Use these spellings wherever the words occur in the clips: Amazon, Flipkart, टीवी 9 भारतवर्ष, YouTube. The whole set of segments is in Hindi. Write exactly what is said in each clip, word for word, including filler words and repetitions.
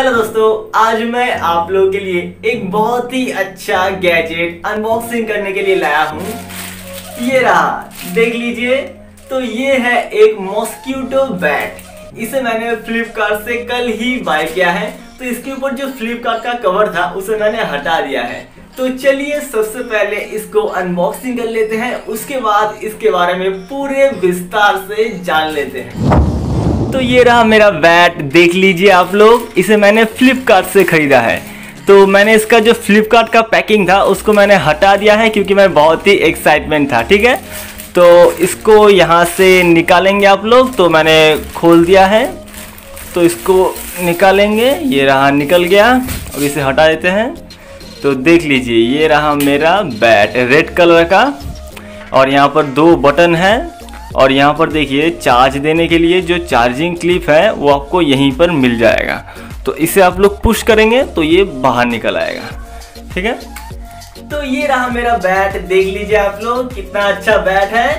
हेलो दोस्तों, आज मैं आप लोगों के लिए एक बहुत ही अच्छा गैजेट अनबॉक्सिंग करने के लिए लाया हूँ। ये रहा, देख लीजिए। तो ये है एक मॉस्क्यूटो बैट। इसे मैंने फ्लिपकार्ट से कल ही बाय किया है। तो इसके ऊपर जो फ्लिपकार्ट का कवर था उसे मैंने हटा दिया है। तो चलिए सबसे पहले इसको अनबॉक्सिंग कर लेते हैं, उसके बाद इसके बारे में पूरे विस्तार से जान लेते हैं। तो ये रहा मेरा बैट, देख लीजिए आप लोग। इसे मैंने फ्लिपकार्ट से ख़रीदा है। तो मैंने इसका जो फ्लिपकार्ट का पैकिंग था उसको मैंने हटा दिया है क्योंकि मैं बहुत ही एक्साइटमेंट था। ठीक है, तो इसको यहाँ से निकालेंगे आप लोग। तो मैंने खोल दिया है, तो इसको निकालेंगे। ये रहा, निकल गया। अब इसे हटा देते हैं। तो देख लीजिए, ये रहा मेरा बैट रेड कलर का। और यहाँ पर दो बटन है और यहाँ पर देखिए चार्ज देने के लिए जो चार्जिंग क्लिप है वो आपको यहीं पर मिल जाएगा। तो इसे आप लोग पुश करेंगे तो ये बाहर निकल आएगा। ठीक है, तो ये रहा मेरा बैट, देख लीजिए आप लोग कितना अच्छा बैट है।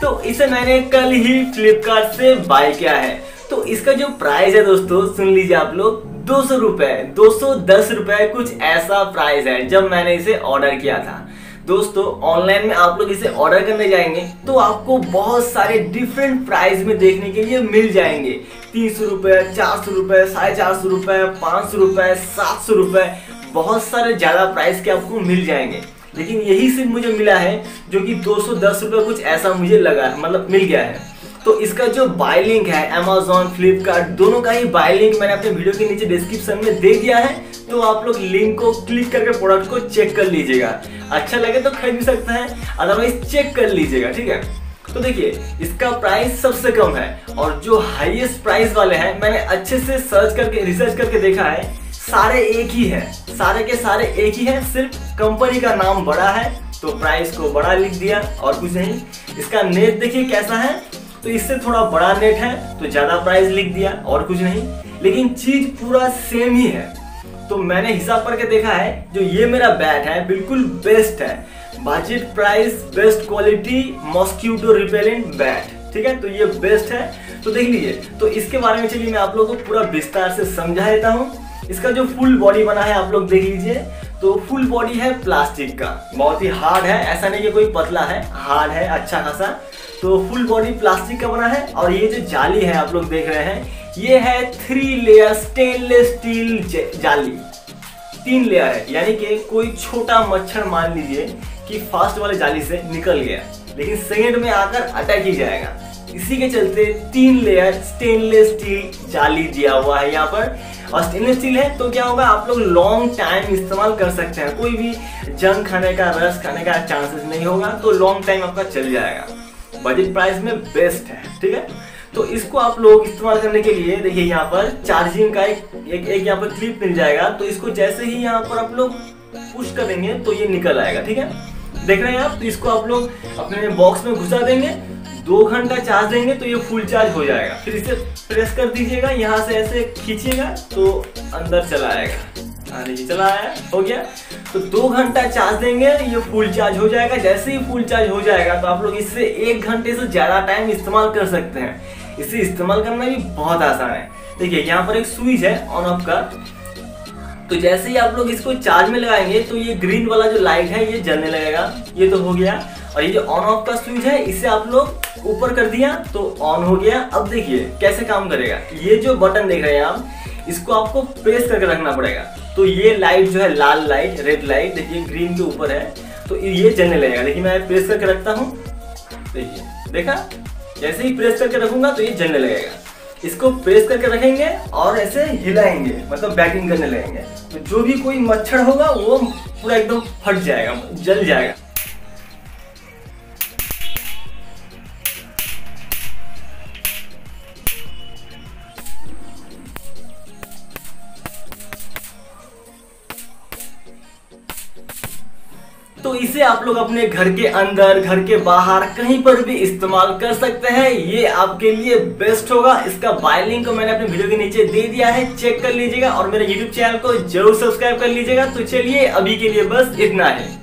तो इसे मैंने कल ही फ्लिपकार्ट से बाय किया है। तो इसका जो प्राइस है दोस्तों, सुन लीजिए आप लोग, दो सौ रुपए, दो सौ दस रुपए कुछ ऐसा प्राइस है जब मैंने इसे ऑर्डर किया था। दोस्तों ऑनलाइन में आप लोग इसे ऑर्डर करने जाएंगे तो आपको बहुत सारे डिफरेंट प्राइस में देखने के लिए मिल जाएंगे। तीन सौ रुपये, चार सौ रुपये, साढ़े चार सौ रुपये, पाँच सौ रुपये, सात सौ रुपये, बहुत सारे ज़्यादा प्राइस के आपको मिल जाएंगे। लेकिन यही सिर्फ मुझे मिला है जो कि दो सौ दस रुपये कुछ ऐसा मुझे लगा, मतलब मिल गया है। तो इसका जो बाय लिंक है, अमेजॉन फ्लिपकार्ट दोनों का ही बाय लिंक मैंने अपने वीडियो के नीचे डिस्क्रिप्शन में दे दिया है। तो आप लोग लिंक को क्लिक करके प्रोडक्ट को चेक कर लीजिएगा। अच्छा लगे तो खरीद भी सकते हैं, अदरवाइज चेक कर लीजिएगा। ठीक है, तो देखिए इसका प्राइस सबसे कम है और जो हाईएस्ट प्राइस वाले हैं मैंने अच्छे से सर्च करके रिसर्च करके देखा है, सारे एक ही है, सारे के सारे एक ही है। सिर्फ कंपनी का नाम बड़ा है तो प्राइस को बड़ा लिख दिया और कुछ नहीं। इसका नेट देखिए कैसा है, तो इससे थोड़ा बड़ा नेट है तो ज़्यादा प्राइस लिख दिया और कुछ नहीं। लेकिन चीज़ पूरा सेम ही है। तो मैंने हिसाब करके देखा है जो ये मेरा बैट है बिल्कुल बेस्ट है। Budget price, best quality, mosquito repellent bat. ठीक है, तो ये बेस्ट है। तो देख लीजिए, तो इसके बारे में चलिए मैं आप लोगों को पूरा विस्तार से समझा देता हूँ। इसका जो फुल बॉडी बना है आप लोग देख लीजिए। तो फुल बॉडी है प्लास्टिक का, बहुत ही हार्ड है, ऐसा नहीं कि कोई पतला है, हार्ड है अच्छा खासा। तो फुल बॉडी प्लास्टिक का बना है। और ये जो जाली है आप लोग देख रहे हैं, ये है थ्री लेयर स्टेनलेस स्टील जाली, तीन लेयर है। यानी कि कोई छोटा मच्छर मान लीजिए कि फास्ट वाले जाली से निकल गया लेकिन सेकेंड में आकर अटैक ही जाएगा। इसी के चलते तीन लेयर स्टेनलेस स्टील जाली दिया हुआ है यहाँ पर। और स्टेनलेस स्टील है तो क्या होगा, आप लोग लॉन्ग टाइम इस्तेमाल कर सकते हैं, कोई भी जंग खाने का, रस खाने का चांसेस नहीं होगा। तो लॉन्ग टाइम आपका चल जाएगा, बजट प्राइस में बेस्ट है। ठीक है, तो इसको आप लोग इस्तेमाल करने के लिए देखिए यहाँ पर चार्जिंग का एक एक, एक यहाँ पर क्लिप मिल जाएगा। तो इसको जैसे ही यहाँ पर आप लोग पुश करेंगे तो ये निकल आएगा। ठीक है, देख रहे हैं आप। तो इसको आप लोग अपने बॉक्स में घुसा देंगे, दो घंटा चार्ज देंगे तो ये फुल चार्ज हो जाएगा। फिर इसे प्रेस कर दीजिएगा, यहाँ से ऐसे खींचिएगा तो अंदर चला आएगा। अरे ये चला आया, हो गया। तो दो घंटा चार्ज देंगे ये फुल चार्ज हो जाएगा। जैसे ही फुल चार्ज हो जाएगा तो आप लोग इससे एक घंटे से ज़्यादा टाइम इस्तेमाल कर सकते हैं। इसे इस्तेमाल करना भी बहुत आसान है। देखिए यहाँ पर एक स्विच है ऑन ऑफ का। तो जैसे ही आप लोग इसको चार्ज में लगाएंगे तो ये ग्रीन वाला जो लाइट है ये जलने लगेगा। ये तो हो गया। और ये जो ऑन ऑफ का स्विच है इसे आप लोग ऊपर कर दिया तो ऑन हो गया। अब देखिए कैसे काम करेगा। ये जो बटन देख रहे हैं आप, इसको आपको प्रेस करके रखना पड़ेगा। तो ये लाइट जो है, लाल लाइट, रेड लाइट देखिए ग्रीन के ऊपर है, तो ये जलने लगेगा। लेकिन मैं प्रेस करके रखता हूँ, देखिए, देखा, जैसे ही प्रेस करके रखूंगा तो ये जलने लगेगा। इसको प्रेस करके रखेंगे और ऐसे हिलाएंगे, मतलब बैटिंग करने लगेंगे। तो जो भी कोई मच्छर होगा वो पूरा एकदम फट जाएगा, जल जाएगा। तो इसे आप लोग अपने घर के अंदर, घर के बाहर, कहीं पर भी इस्तेमाल कर सकते हैं। ये आपके लिए बेस्ट होगा। इसका बाय लिंक को मैंने अपने वीडियो के नीचे दे दिया है, चेक कर लीजिएगा। और मेरे यूट्यूब चैनल को जरूर सब्सक्राइब कर लीजिएगा। तो चलिए अभी के लिए बस इतना है।